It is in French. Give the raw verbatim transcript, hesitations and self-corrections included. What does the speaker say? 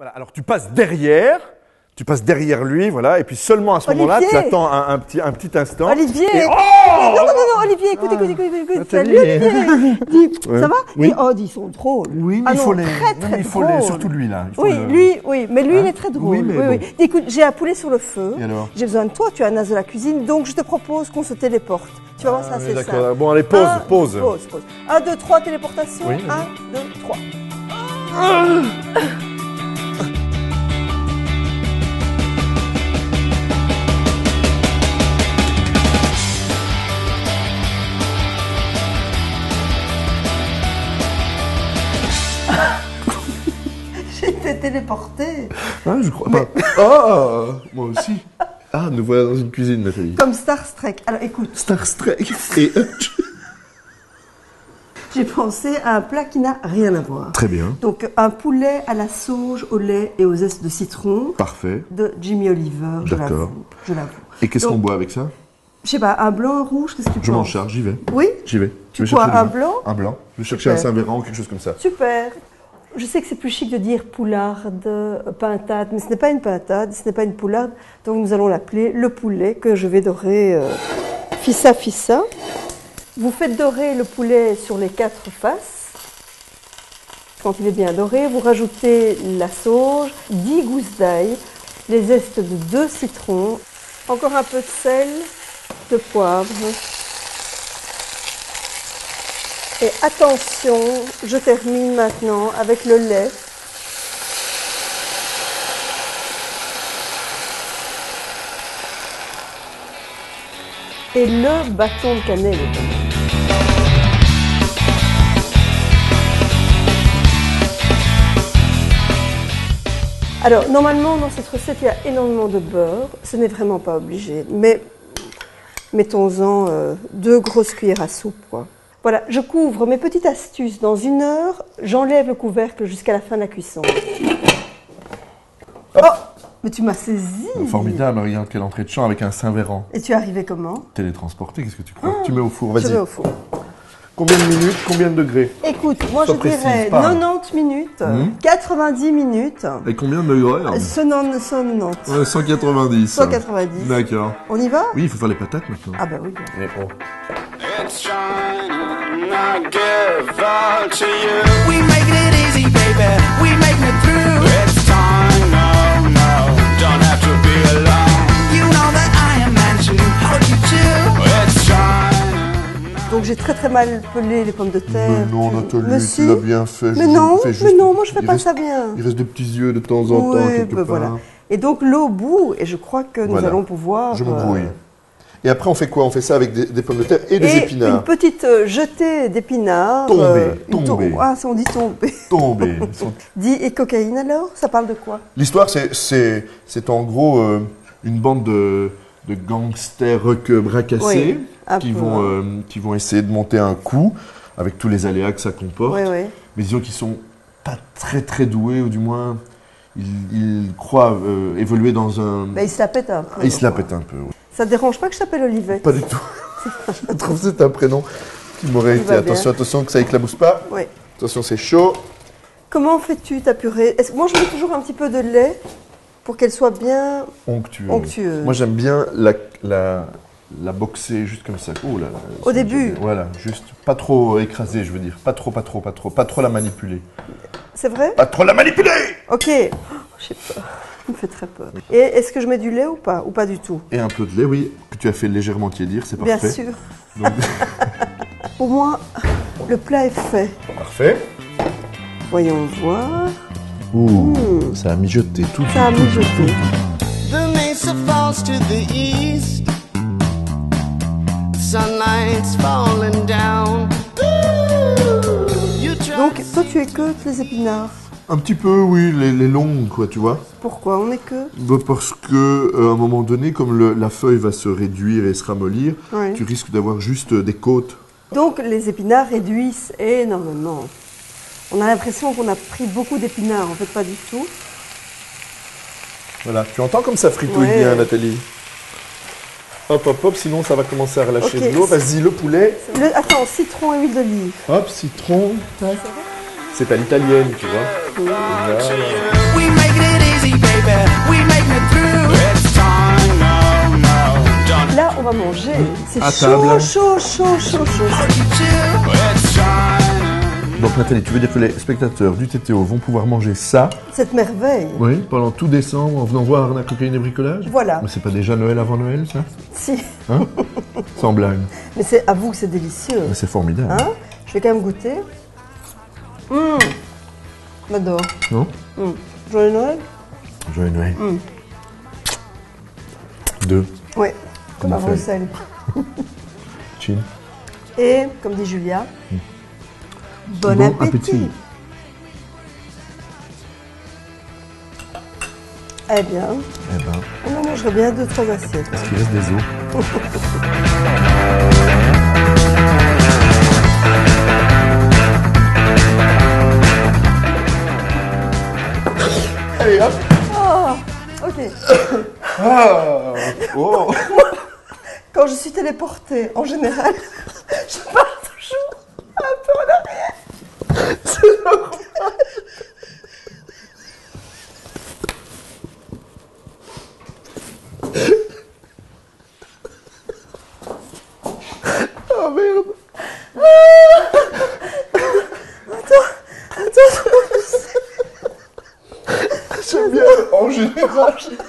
Voilà, alors tu passes derrière, tu passes derrière lui, voilà, et puis seulement à ce moment-là, tu attends un, un, petit, un petit instant. Olivier et... oh non, non, non, Olivier, écoute, ah, écoute, écoute, écoute, écoute. Salut Olivier. Dis, ouais. Ça va oui. Et, oh, dis, ils sont drôles. Oui, mais ah, il faut non, les. Très, très il faut les, surtout lui, là. Il faut oui, le... lui, oui, mais lui, hein? Il est très drôle. Oui, oui, bon. oui. Écoute, j'ai un poulet sur le feu. J'ai besoin de toi, tu as un as de la cuisine, donc je te propose qu'on se téléporte. Tu vas voir, ça, c'est ça. Bon, allez, pause, un, pause. Pause, pause. un, deux, trois, téléportation. un, deux, trois. Téléporté. Ah, je crois mais... pas. Oh, moi aussi. Ah, nous voilà dans une cuisine, Nathalie. Comme Star Trek. Alors, écoute. Star Trek et... J'ai pensé à un plat qui n'a rien à voir. Très bien. Donc, un poulet à la sauge, au lait et aux zestes de citron. Parfait. De Jimmy Oliver. D'accord. Je l'avoue. Et qu'est-ce qu'on boit avec ça? Je sais pas, un blanc, un rouge, qu'est-ce que tu Je m'en charge, j'y vais. Oui. J'y vais. Tu bois un blanc? Un blanc. Je vais chercher un Saint-Véran ou quelque chose comme ça. Super. Je sais que c'est plus chic de dire poularde, pintade, mais ce n'est pas une pintade, ce n'est pas une poularde. Donc nous allons l'appeler le poulet que je vais dorer euh, fissa fissa. Vous faites dorer le poulet sur les quatre faces. Quand il est bien doré, vous rajoutez la sauge, dix gousses d'ail, les zestes de deux citrons, encore un peu de sel, de poivre. Et attention, je termine maintenant avec le lait. Et le bâton de cannelle. Alors, normalement, dans cette recette, il y a énormément de beurre. Ce n'est vraiment pas obligé. Mais mettons-en euh, deux grosses cuillères à soupe, quoi. Voilà, je couvre mes petites astuces. Dans une heure, j'enlève le couvercle jusqu'à la fin de la cuisson. Oh, mais tu m'as saisi. Formidable, regarde quelle entrée de champ avec un Saint-Véran. Et tu es arrivé comment? Télétransporté, qu'est-ce que tu crois? Ah, tu mets au four, vas-y. Je mets au four. Combien de minutes, combien de degrés? Écoute, moi je dirais quatre-vingt-dix minutes, mmh. quatre-vingt-dix minutes. Et combien de degrés? cent quatre-vingt-dix. Ouais, cent quatre-vingt-dix. cent quatre-vingt-dix. D'accord. On y va? Oui, il faut faire les patates maintenant. Ah bah oui. Et oh. It's shining, I give all to you. We making it easy, baby. We making it through. It's time, no, no, don't have to be alone. You know that I am managing, hold you too. It's shining. Donc j'ai très très mal pelé les pommes de terre. Mais non, Nathalie, tu l'as bien fait. Mais non, mais non, moi je fais pas ça bien. Il reste des petits yeux de temps en temps quelque part. Voilà. Et donc l'eau bout, et je crois que nous allons pouvoir. Je me brouille. Et après, on fait quoi? On fait ça avec des, des pommes de terre et, et des épinards. Une petite euh, jetée d'épinards. Tombée, euh, tombée. To ah, ça on dit tombée. Tombée. Dis, et cocaïne alors? Ça parle de quoi? L'histoire, c'est en gros euh, une bande de, de gangsters bracassés oui, qui, vont, euh, qui vont essayer de monter un coup avec tous les aléas que ça comporte. Oui, oui. Mais disons qu'ils ne sont pas très très doués, ou du moins, ils, ils croient euh, évoluer dans un... Bah, ils se la pètent un peu. Ils se la pètent un peu, oui. Ça te dérange pas que je t'appelle Olivette? Pas du tout. Je trouve que c'est un prénom qui m'aurait été. Attention, attention que ça éclabousse pas. Oui. Attention, c'est chaud. Comment fais-tu ta purée? Moi, je mets toujours un petit peu de lait pour qu'elle soit bien onctueuse. onctueuse. Moi, j'aime bien la, la, la boxer juste comme ça. Oh là là. Au début. Voilà, juste pas trop écrasée, je veux dire. Pas trop, pas trop, pas trop. Pas trop la manipuler. C'est vrai? Pas trop la manipuler. Ok. Oh, je sais pas. Me fait très peur. Et est-ce que je mets du lait ou pas? Ou pas du tout? Et un peu de lait, oui, que tu as fait légèrement tiédir, c'est parfait. Bien sûr. Donc... Pour moi, le plat est fait. Parfait. Voyons voir. Ouh, mmh. Ça a mijoté tout. Ça a mijoté. The mesa falls to the east. Sunlight's falling down. Donc, toi, tu écoutes les épinards? Un petit peu, oui, les, les longues, quoi, tu vois. Pourquoi? On est que bah parce qu'à euh, un moment donné, comme le, la feuille va se réduire et se ramollir, oui. Tu risques d'avoir juste des côtes. Donc, les épinards réduisent énormément. On a l'impression qu'on a pris beaucoup d'épinards, en fait, pas du tout. Voilà, tu entends comme ça fritouille ouais. Bien, Nathalie. Hop, hop, hop, sinon ça va commencer à relâcher okay. De l'eau. Vas-y, le poulet. Le, attends, citron et huile d'olive. Hop, citron. C'est à l'italienne, tu vois. Voilà. C'est chaud, chaud, chaud, chaud, chaud. Donc Nathalie, tu veux dire que les spectateurs du T T O vont pouvoir manger ça? Cette merveille. Oui, pendant tout décembre, en venant voir Arnaque Cocaïne et bricolage. Voilà. Mais c'est pas déjà Noël avant Noël, ça? Si. Hein? Sans blague. Mais c'est à vous que c'est délicieux. C'est formidable. Hein? Je vais quand même goûter. Mmh. J'adore. Non? Mmh. Joyeux Noël. Joyeux Noël. Mmh. Deux. Oui. Comme à Bruxelles. Chin. Et, comme dit Julia, mmh. bon, bon appétit. appétit. Eh bien, eh ben, on en mangerait bien deux, trois assiettes. Est-ce qu'il reste des os? Allez hop. Oh, ok. Oh. Oh. Quand je suis téléportée, en général, je pars toujours un peu en arrière. C'est normal. Oh merde. Ah. Attends, attends, je sais. J'aime bien, en général.